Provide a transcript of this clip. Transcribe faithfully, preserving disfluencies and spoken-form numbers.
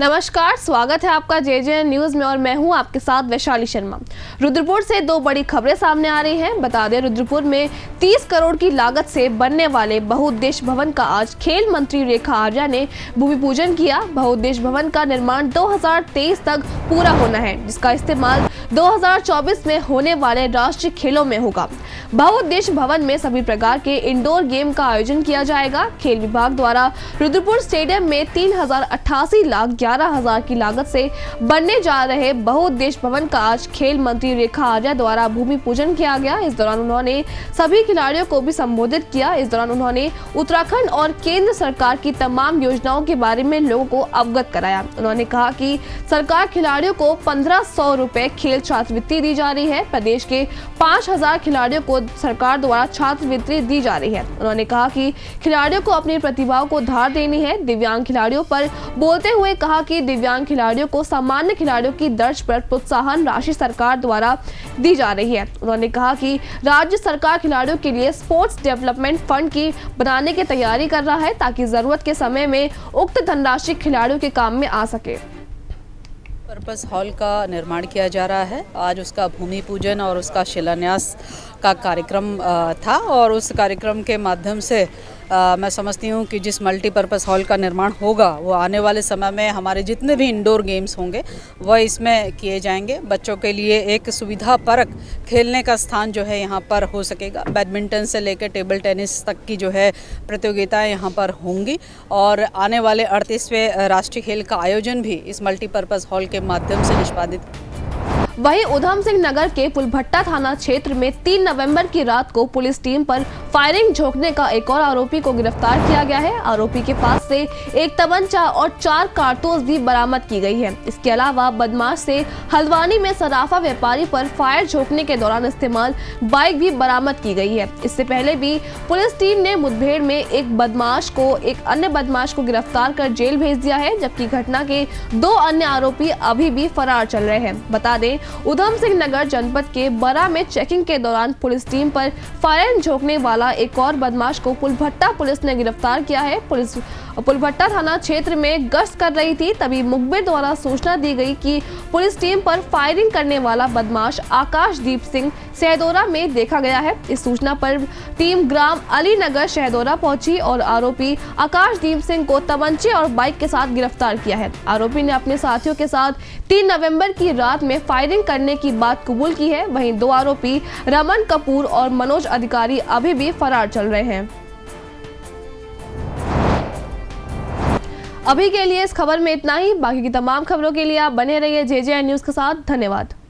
नमस्कार, स्वागत है आपका जेजेएन न्यूज में और मैं हूं आपके साथ वैशाली शर्मा। रुद्रपुर से दो बड़ी खबरें सामने आ रही हैं। बता दें, रुद्रपुर में तीस करोड़ की लागत से बनने वाले बहुउद्देश्य भवन का आज खेल मंत्री रेखा आर्या ने भूमि पूजन किया। बहुउद्देश्य भवन का निर्माण दो हज़ार तेईस तक पूरा होना है, जिसका इस्तेमाल दो हज़ार चौबीस में होने वाले राष्ट्रीय खेलों में होगा। बहुउद्देश्य भवन में सभी प्रकार के इंडोर गेम का आयोजन किया जाएगा। खेल विभाग द्वारा रुद्रपुर स्टेडियम में तीन हजार अट्ठासी लाख ग्यारह हजार की लागत से बनने जा रहे बहुउद्देश्य भवन का आज खेल मंत्री रेखा आर्या द्वारा भूमि पूजन किया गया। इस दौरान उन्होंने सभी खिलाड़ियों को भी संबोधित किया। इस दौरान उन्होंने उत्तराखंड और केंद्र सरकार की तमाम योजनाओं के बारे में लोगों को अवगत कराया। उन्होंने कहा कि सरकार खिलाड़ियों को पंद्रह सौ रुपए खेल छात्रवृत्ति दी जा रही है। प्रदेश के पांच हजार खिलाड़ियों को सरकार द्वारा छात्रवृत्ति दी जा रही है। उन्होंने कहा कि खिलाड़ियों को अपनी प्रतिभाओं को धार देनी है। दिव्यांग खिलाड़ियों पर बोलते हुए कहा कि दिव्यांग खिलाड़ियों को सामान्य खिलाड़ियों की दर्ज पर प्रोत्साहन राशि सरकार द्वारा दी जा रही है। उन्होंने कहा कि राज्य सरकार खिलाड़ियों के लिए स्पोर्ट्स डेवलपमेंट फंड की बनाने की तैयारी कर रहा है, ताकि जरूरत के समय में उक्त धनराशि खिलाड़ियों के काम में आ सके। पर्पस हॉल का निर्माण किया जा रहा है। आज उसका भूमि पूजन और उसका शिलान्यास का कार्यक्रम था और उस कार्यक्रम के माध्यम से आ, मैं समझती हूँ कि जिस मल्टीपर्पज़ हॉल का निर्माण होगा वो आने वाले समय में हमारे जितने भी इंडोर गेम्स होंगे वह इसमें किए जाएंगे। बच्चों के लिए एक सुविधा परक खेलने का स्थान जो है यहाँ पर हो सकेगा। बैडमिंटन से लेकर टेबल टेनिस तक की जो है प्रतियोगिताएं यहाँ पर होंगी और आने वाले अड़तीसवें राष्ट्रीय खेल का आयोजन भी इस मल्टीपर्पज़ हॉल के माध्यम से निष्पादित। वहीं उधम सिंह नगर के पुलभट्टा थाना क्षेत्र में तीन नवंबर की रात को पुलिस टीम पर फायरिंग झोंकने का एक और आरोपी को गिरफ्तार किया गया है। आरोपी के पास से एक तमंचा और चार कारतूस भी बरामद की गई है। इसके अलावा बदमाश से हल्दवानी में सराफा व्यापारी पर फायर झोंकने के दौरान इस्तेमाल बाइक भी बरामद की गई है। इससे पहले भी पुलिस टीम ने मुठभेड़ में एक बदमाश को एक अन्य बदमाश को गिरफ्तार कर जेल भेज दिया है, जबकि घटना के दो अन्य आरोपी अभी भी फरार चल रहे हैं। बता दें, उधम सिंह नगर जनपद के बरा में चेकिंग के दौरान पुलिस टीम पर फायर झोंकने वाला एक और बदमाश को पुलभट्टा पुलिस ने गिरफ्तार किया है। पुलिस पुलभट्टा थाना क्षेत्र में गश्त कर रही थी, तभी मुखबिर द्वारा सूचना दी गई कि पुलिस टीम पर फायरिंग करने वाला बदमाश आकाशदीप सिंह शहदोरा में देखा गया है। इस सूचना पर टीम ग्राम अली नगर शहदोरा पहुंची और आरोपी आकाशदीप सिंह को तमंचे और बाइक के साथ गिरफ्तार किया है। आरोपी ने अपने साथियों के साथ तीन नवम्बर की रात में फायरिंग करने की बात कबूल की है। वहीं दो आरोपी रमन कपूर और मनोज अधिकारी अभी भी फरार चल रहे हैं। अभी के लिए इस खबर में इतना ही। बाकी की तमाम खबरों के लिए आप बने रहिए जेजेएन न्यूज के साथ। धन्यवाद।